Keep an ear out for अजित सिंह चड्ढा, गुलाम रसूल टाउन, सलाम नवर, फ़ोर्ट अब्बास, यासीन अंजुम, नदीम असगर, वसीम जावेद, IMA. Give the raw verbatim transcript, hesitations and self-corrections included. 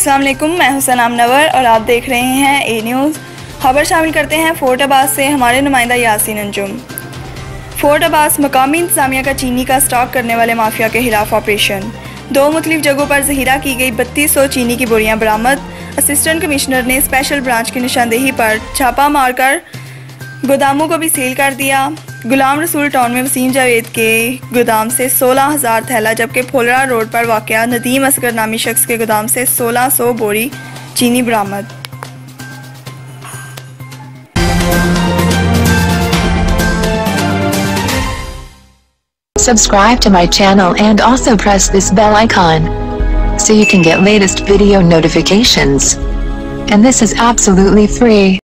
अस्सलाम वालेकुम, मैं हूं सलाम नवर और आप देख रहे हैं ए न्यूज़। खबर शामिल करते हैं फ़ोर्ट अब्बास से। हमारे नुमाइंदा यासीन अंजुम। फ़ोर्ट अब्बास मकामी इंतजामिया का चीनी का स्टॉक करने वाले माफिया के खिलाफ ऑपरेशन। दो मुख्तलिफ जगहों पर जहीरा की गई बत्तीस सौ चीनी की बोरियां बरामद। असिस्टेंट कमिश्नर ने स्पेशल ब्रांच की निशानदेही पर छापा मारकर गोदामों को भी सील कर दिया। गुलाम रसूल टाउन में वसीम जावेद के गोदाम से सोलह हज़ार थैला, जबकि फोलरा रोड पर वाक़या नदीम असगर नामी शख्स के गोदाम से सोलह सौ बोरी चीनी बरामद। Subscribe to my channel and also press this bell icon so you can get latest video notifications. And this is absolutely free.